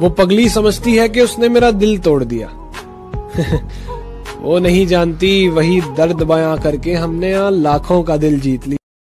वो पगली समझती है कि उसने मेरा दिल तोड़ दिया। वो नहीं जानती वही दर्द बयां करके हमने यहाँ लाखों का दिल जीत लिया।